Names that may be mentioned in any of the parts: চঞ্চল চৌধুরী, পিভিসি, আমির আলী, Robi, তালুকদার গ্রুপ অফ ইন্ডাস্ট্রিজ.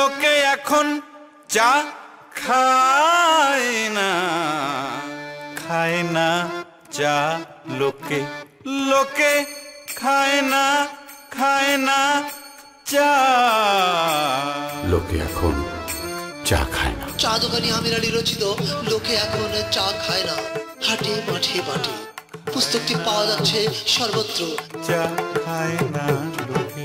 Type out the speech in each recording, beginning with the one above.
লোকে এখন চা খায় না, খায় না চা লোকে, লোকে খায় না, খায় না চা। লোকে এখন চা খায় না। চা দোকানি আমির আলী রচিত লোকে এখন চা খায় না হাটে মাঠে বাটে পুস্তকটি পাওয়া যাচ্ছে সর্বত্র। চা খায় না লোকে।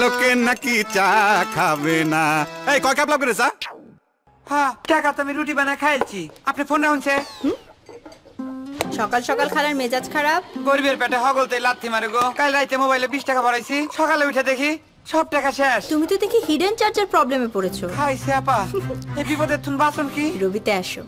লোকে নাকি চা খাবে না। এই কয় কাপ লাগবে রে চা? হ্যাঁ টাকা তো আমি রুটি বানা খাইছি। আপনি ফোন রাখুনছে। সকাল সকাল খালার মেজাজ খারাপ। গরিবের পেটে হগলতে লাথি মারে গো। কাল রাতে মোবাইলে 20 টাকা ভরাইছি, সকালে উঠে দেখি সব টাকা শেষ। তুমি তো দেখি হিডেন চার্জার প্রবলেমে পড়েছো। খাইছে আপা, এই বিপদের তুন বাঁচন কি? রবিতে আসো,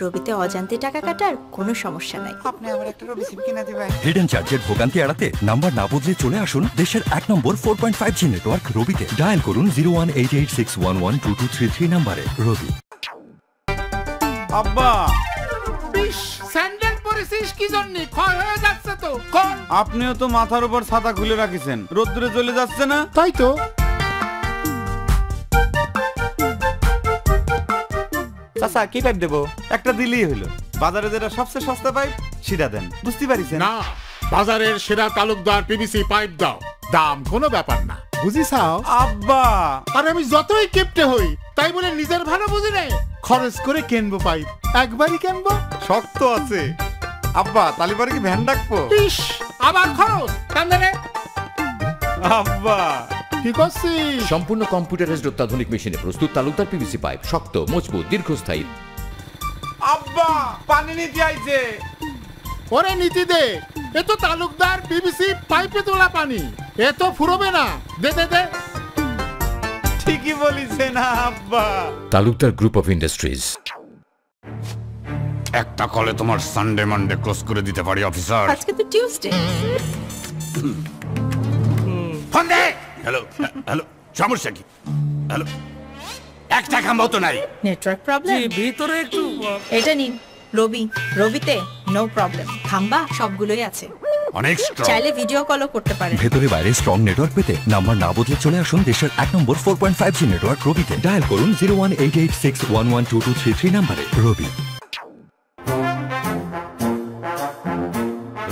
রবিতে অজান্তে টাকা কাটার কোনো সমস্যা নাই। আপনি আমার একটা রবি সিম কিনা দিবেন। হিডেন চার্জের ভোগান্তি এড়াতে নাম্বার না বদলে চলে আসুন দেশের 1 নম্বর 4.5G নেটওয়ার্ক রবিতে। ডায়াল করুন 01886112233 নম্বরে। রবি। আব্বা স্যান্ডেল পরেছিস কি জন্য? ক্ষয় হয়ে যাচ্ছে তো। আপনিও তো মাথার উপর ছাতা খুলে রাখিছেন, রোদ্দুরে চলে যাচ্ছে না? তাই তো। চাচা কি পাইপ দেবো? একটা দিলেই হলো। বাজারে যেটা সবচেয়ে সস্তা পাইপ সেটা দেন, বুঝতে পারিছেন? না, বাজারের সেরা তালুকদার পিভিসি পাইপ দাও, দাম কোনো ব্যাপার না। বুঝিছাও আব্বা? আরে আমি যতই কিপটে হই তাই বলে নিজের ভালো বুঝি নাই। খরচ করে কিনবো পাইপ, একবারই কিনবো। শক্ত আছে আব্বা। তালিবারে কি ভ্যান ডাকবো? ইস আবার খরচ কান্দরে আব্বা। ঠিক আছে, সম্পূর্ণ কম্পিউটারাইজড অত্যাধুনিক মেশিনে প্রস্তুত তালুকদার পিভিসি পাইপ, শক্ত, মজবুত, দীর্ঘস্থায়ী। আব্বা পানি নিতে আইছে। ওরে নিতে দে, এ তো তালুকদার পিভিসি পাইপে তোলা পানি, এ তো ফুরবে না। দে দে দে। ঠিকই বলিছেন আব্বা। তালুকদার গ্রুপ অফ ইন্ডাস্ট্রিজ। একটা কলে তোমার সানডে মানডে ক্লোজ করে দিতে পারি অফিসার। আজকে তো টিউসডে। ফোন দে। হ্যালো হ্যালো, সমস্যা কি? হ্যালো, একটা কামও তো নাই। Network problem. জি ভিতরে একটু এটা নিন। রবি, রবিতে নো প্রবলেম। থাম্বা সবগুলোই আছে। অনেক স্ট্রং। চাইলে ভিডিও কলও করতে পারেন। ভিতরে বাইরে স্ট্রং নেটওয়ার্ক পেতে নাম্বার না বদলে চলে আসুন দেশের 1 নম্বর 4.5G নেটওয়ার্ক রবিতে। ডায়াল করুন 01886112233 নম্বরে। রবি।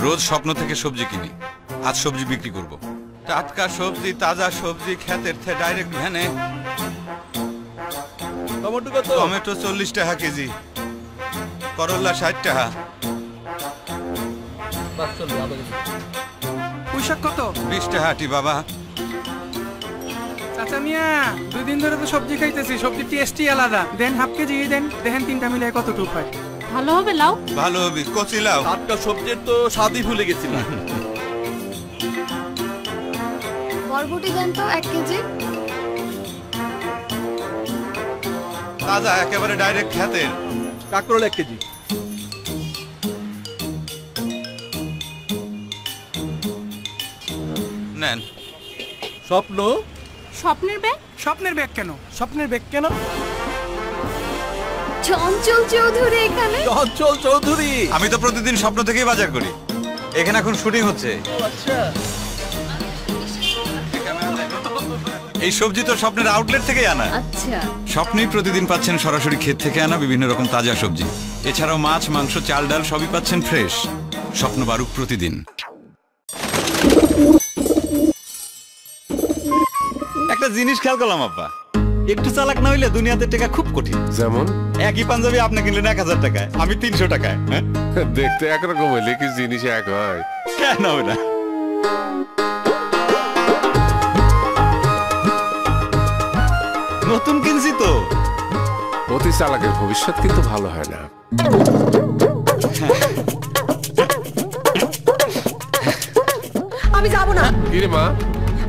রোজ স্বপ্ন থেকে সবজি কিনি, আজ সবজি বিক্রি করব। টাটকা সবজি, তাজা সবজি, খেতের থেকে ডাইরেক্ট ভ্যানে। টমেটো কত? টমেটো 40 টাকা কেজি, করলা 60 টাকা। পুঁইশাক কত? 20 টাকা আটি বাবা। চাচা মিয়া 2 দিন ধরে তো সবজি খাইতেছি, সবজি টেস্টই আলাদা। দেন হাফ কেজি দেন, দেখেন 3টা মিলে কত টুক হয়। ভালো হবে লাউ, ভালো হবে কচি লাউ। টাটকা সবজির তো স্বাদই ভুলে গেছিলাম। বরবটি দেন তো 1 কেজি। তাজা একেবারে ডাইরেক্ট খেতের। কাঁকরোল 1 কেজি। নেন। স্বপ্ন? স্বপ্নের ব্যাগ? স্বপ্নের ব্যাগ কেন? স্বপ্নের ব্যাগ কেন? চঞ্চল চৌধুরী এখানে? চঞ্চল চৌধুরী? আমি তো প্রতিদিন স্বপ্ন থেকেই বাজার করি। এখানে এখন শুটিং হচ্ছে। আচ্ছা। এই সবজি তো স্বপ্নের আউটলেট থেকেই আনা। আচ্ছা। স্বপ্নেই প্রতিদিন পাচ্ছেন সরাসরি ক্ষেত থেকে আনা বিভিন্ন রকম তাজা সবজি। এছাড়াও মাছ, মাংস, চাল, ডাল সবই পাচ্ছেন ফ্রেশ। স্বপ্ন বারুক প্রতিদিন। একটা জিনিস খেয়াল করলাম আব্বা, একটু চালাক না হইলে দুনিয়াতে টাকা খুব কঠিন। যেমন একই পাঞ্জাবি আপনি কিনলেন 1000 টাকায়, আমি 300 টাকায়। দেখতে একরকম হইলে কি জিনিস এক হয়? কেন না? নতুন কিনছি তো। অতি চালাকের ভবিষ্যৎ কিন্তু ভালো হয় না। আমি যাবো না। কি রে মা?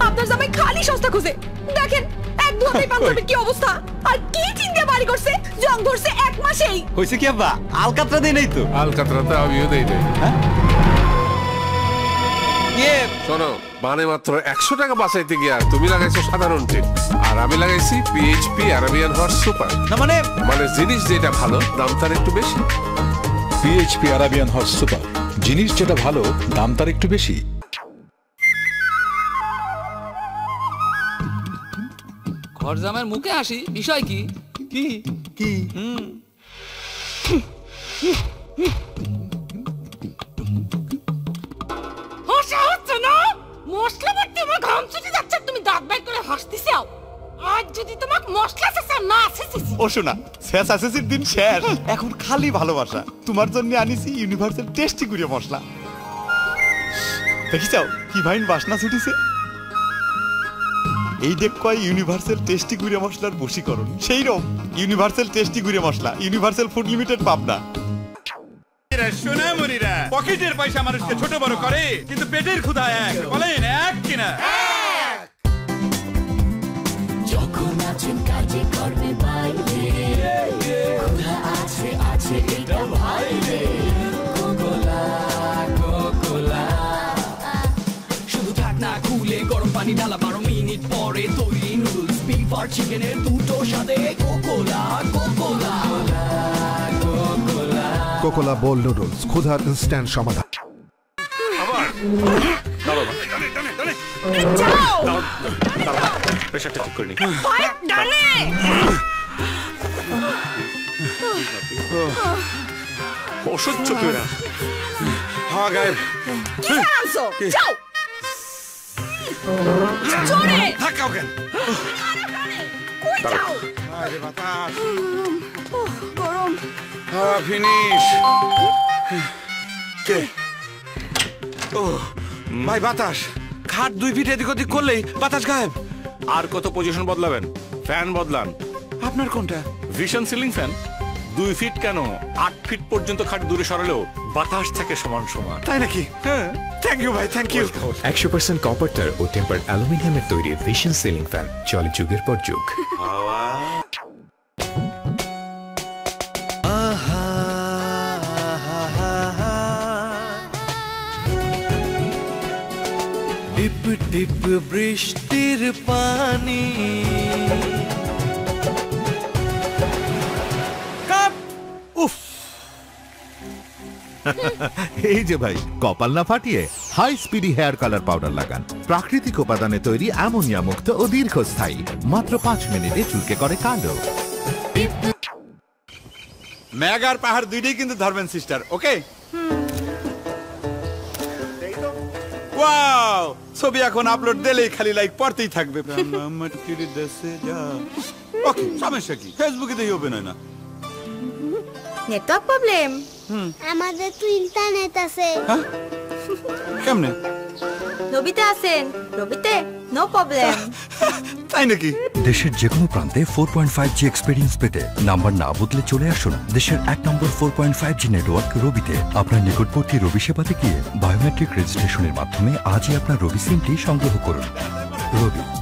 আপনার জামাই খালি সস্তা খুঁজে। দেখেন এক দুহাতে পাঞ্জাবির কি অবস্থা, আর কি চিন্তা বাড়ি করছে। জং ধরছে এক মাসেই হইছে কি আব্বা আলকাতরা দেই নাই তো আলকাতরাতে আমিও দেই নাই হ্যাঁ কে শোনো মানে মাত্র 100 টাকা বাঁচাইতে গিয়া তুমি লাগাইছো সাধারণ টিপ আর আমি লাগাইছি পিএইচপি আরাবিয়ান হর্স সুপার না মানে মানে জিনিস যেটা ভালো দাম তার একটু বেশি পিএইচপি আরাবিয়ান হর্স সুপার জিনিস যেটা ভালো দাম তার একটু বেশি ঘরজামের মুখে আসি বিষয় কি কি কি হাসা হচ্ছে না মশলা বলতে আমার ঘাম ছুটে যাচ্ছে তুমি দাঁত বের করে হাসতেছাও আজ যদি তোমাক মশলা শেষা না আসিস ও শোনা শেষ আসিসের দিন শেষ এখন খালি ভালোবাসা তোমার জন্য আনিছি ইউনিভার্সাল টেস্টি গুড়িয়া মশলা দেখিছাও কি ভাইন বাসনা ছুটিছে এই দেখ কয় ইউনিভার্সাল টেস্টি গুড়িয়া মশলার বশীকরণ সেইরকম ইউনিভার্সাল টেস্টি গুড়িয়া masala universal food limited Pabna এরা সোনা মুনিরা পকেটের পয়সা মানুষকে ছোট বড় করে কিন্তু পেটের ক্ষুধা এক বলেন এক কিনা এক যখন আছেন কাজে করবে বাইরে ক্ষুধা আছে আছে এটা বাইরে কোকোলা কোকোলা শুধু থাক না খুলে গরম পানি ঢালা পরে তৈরি নুডলস বিগ ফর চিকেনের দুটো সাথে কোকোলা কোকোলা কোকোলা কোকোলা বোল নুডলস ক্ষুধার ইনস্ট্যান্ট সমাধান আবার দাও দাও দাও দাও যাও প্রেসারটা ঠিক করে নি ফাইট ডালে অসহ্য পীড়া হা গায় কি আনছো যাও জোরে থাকাও কেন কই যাও আরে বাতাস গরম হ্যাঁ ফিনিশ কে ও ভাই বাতাস খাট দুই ফিট এদিক ওদিক করলেই বাতাস গায়েব আর কত পজিশন বদলাবেন ফ্যান বদলান আপনার কোনটা ভিশন সিলিং ফ্যান দুই ফিট কেন 8 ফিট পর্যন্ত খাট দূরে সরালেও বাতাস থাকে সমান সমান তাই নাকি হ্যাঁ Thank you, bhai. Thank you. 100% copper or tempered aluminium er toiri vision ceiling fan. Choli juger por jug. Dip dip brishtir pani. Cup. Uff. এই যে ভাই কপাল না ফাটিয়ে high speedy hair colour powder লাগান প্রাকৃতিক উপাদানে তৈরি অ্যামোনিয়া মুক্ত ও দীর্ঘস্থায়ী মাত্র 5 মিনিটে চুলকে করে কালো মেগার পাহাড় দুইটাই কিন্তু ধরবেন সিস্টার ওকে ওয়াও ছবি এখন আপলোড দিলেই খালি লাইক পড়তেই থাকবে ওকে সমস্যা কি ফেসবুকে দেই হবে না নেটওয়ার্ক প্রবলেম আমাদের তো ইন্টারনেট আছে হ্যাঁ কেমনে রবিতে আছেন রবিতে নো প্রবলেম তাই নাকি দেশের যে কোনো প্রান্তে 4.5G এক্সপেরিয়েন্স পেতে নাম্বার না বদলে চলে আসুন দেশের এক নম্বর 4.5G নেটওয়ার্ক রবিতে আপনার নিকটবর্তী রবি সেবাতে গিয়ে বায়োমেট্রিক রেজিস্ট্রেশনের মাধ্যমে আজই আপনার রবি সিমটি সংগ্রহ করুন রবি